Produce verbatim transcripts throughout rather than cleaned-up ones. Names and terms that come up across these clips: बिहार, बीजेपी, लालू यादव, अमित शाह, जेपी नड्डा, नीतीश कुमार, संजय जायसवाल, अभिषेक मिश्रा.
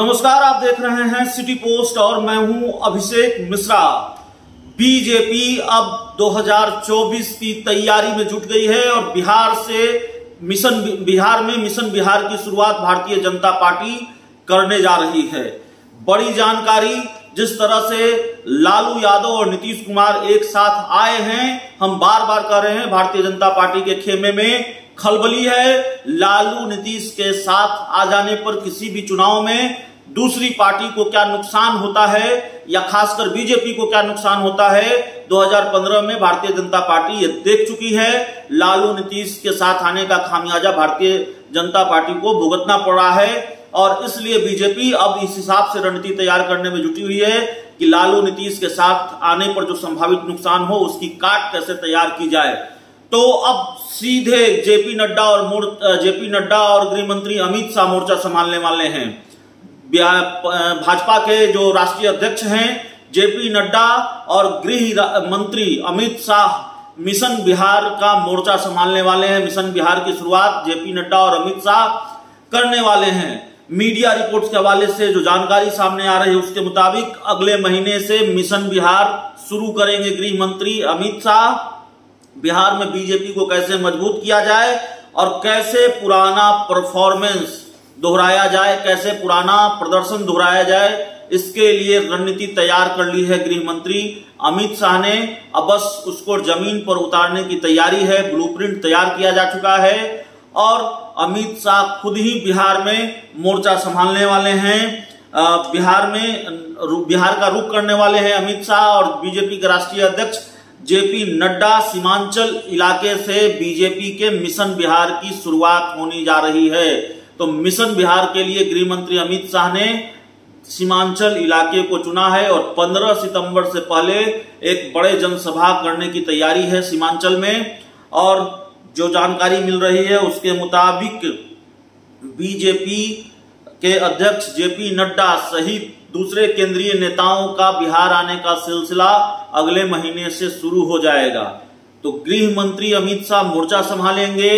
नमस्कार, आप देख रहे हैं सिटी पोस्ट और मैं हूं अभिषेक मिश्रा। बीजेपी अब दो हजार चौबीस की तैयारी में जुट गई है और बिहार से मिशन बिहार में मिशन बिहार की शुरुआत भारतीय जनता पार्टी करने जा रही है। बड़ी जानकारी, जिस तरह से लालू यादव और नीतीश कुमार एक साथ आए हैं, हम बार बार कह रहे हैं भारतीय जनता पार्टी के खेमे में खलबली है। लालू नीतीश के साथ आ जाने पर किसी भी चुनाव में दूसरी पार्टी को क्या नुकसान होता है या खासकर बीजेपी को क्या नुकसान होता है, दो हजार पंद्रह में भारतीय जनता पार्टी ये देख चुकी है। लालू नीतीश के साथ आने का खामियाजा भारतीय जनता पार्टी को भुगतना पड़ा है और इसलिए बीजेपी अब इस हिसाब से रणनीति तैयार करने में जुटी हुई है कि लालू नीतीश के साथ आने पर जो संभावित नुकसान हो उसकी काट कैसे तैयार की जाए। तो अब सीधे जेपी नड्डा और जेपी नड्डा और गृह मंत्री अमित शाह मोर्चा संभालने वाले हैं। भाजपा के जो राष्ट्रीय अध्यक्ष हैं जेपी नड्डा और गृह मंत्री अमित शाह मिशन बिहार का मोर्चा संभालने वाले हैं। मिशन बिहार की शुरुआत जेपी नड्डा और अमित शाह करने वाले हैं। मीडिया रिपोर्ट्स के हवाले से जो जानकारी सामने आ रही है उसके मुताबिक अगले महीने से मिशन बिहार शुरू करेंगे गृह मंत्री अमित शाह। बिहार में बीजेपी को कैसे मजबूत किया जाए और कैसे पुराना परफॉर्मेंस दोहराया जाए, कैसे पुराना प्रदर्शन दोहराया जाए, इसके लिए रणनीति तैयार कर ली है गृह मंत्री अमित शाह ने। अब बस उसको जमीन पर उतारने की तैयारी है। ब्लूप्रिंट तैयार किया जा चुका है और अमित शाह खुद ही बिहार में मोर्चा संभालने वाले हैं। बिहार में बिहार का रुख करने वाले हैं अमित शाह और बीजेपी के राष्ट्रीय अध्यक्ष जेपी नड्डा। सीमांचल इलाके से बीजेपी के मिशन बिहार की शुरुआत होने जा रही है। तो मिशन बिहार के लिए गृह मंत्री अमित शाह ने सीमांचल इलाके को चुना है और पंद्रह सितंबर से पहले एक बड़े जनसभा करने की तैयारी है सीमांचल में। और जो जानकारी मिल रही है उसके मुताबिक बीजेपी के अध्यक्ष जेपी नड्डा सहित दूसरे केंद्रीय नेताओं का बिहार आने का सिलसिला अगले महीने से शुरू हो जाएगा। तो गृह मंत्री अमित शाह मोर्चा संभालेंगे।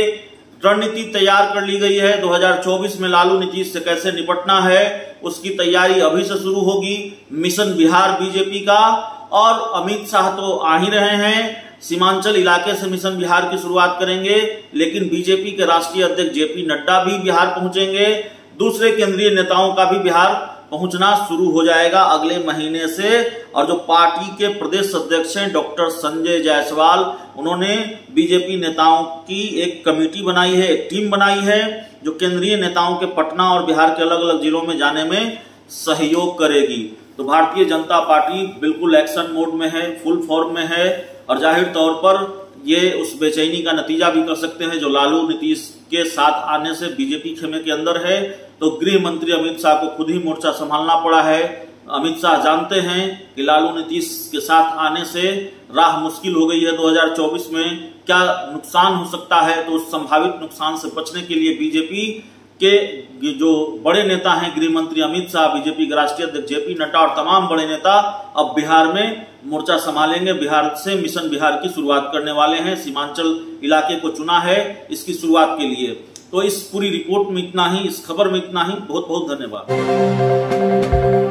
रणनीति तैयार कर ली गई है। दो हजार चौबीस में लालू नीतीश से कैसे निपटना है उसकी तैयारी अभी से शुरू होगी। मिशन बिहार बीजेपी का और अमित शाह तो आ ही रहे हैं, सीमांचल इलाके से मिशन बिहार की शुरुआत करेंगे। लेकिन बीजेपी के राष्ट्रीय अध्यक्ष जेपी नड्डा भी बिहार पहुंचेंगे, दूसरे केंद्रीय नेताओं का भी बिहार पहुंचना शुरू हो जाएगा अगले महीने से। और जो पार्टी के प्रदेश अध्यक्ष हैं डॉक्टर संजय जायसवाल, उन्होंने बीजेपी नेताओं की एक कमेटी बनाई है, एक टीम बनाई है जो केंद्रीय नेताओं के पटना और बिहार के अलग अलग जिलों में जाने में सहयोग करेगी। तो भारतीय जनता पार्टी बिल्कुल एक्शन मोड में है, फुल फॉर्म में है और जाहिर तौर पर ये उस बेचैनी का नतीजा भी कर सकते हैं जो लालू नीतीश के साथ आने से बीजेपी खेमे के अंदर है। तो गृह मंत्री अमित शाह को खुद ही मोर्चा संभालना पड़ा है। अमित शाह जानते हैं कि लालू नीतीश के साथ आने से राह मुश्किल हो गई है। दो हजार चौबीस में क्या नुकसान हो सकता है, तो उस संभावित नुकसान से बचने के लिए बीजेपी के जो बड़े नेता हैं गृह मंत्री अमित शाह, बीजेपी के राष्ट्रीय अध्यक्ष जेपी नड्डा और तमाम बड़े नेता अब बिहार में मोर्चा संभालेंगे। बिहार से मिशन बिहार की शुरुआत करने वाले हैं। सीमांचल इलाके को चुना है इसकी शुरुआत के लिए। तो इस पूरी रिपोर्ट में इतना ही, इस खबर में इतना ही। बहुत बहुत धन्यवाद।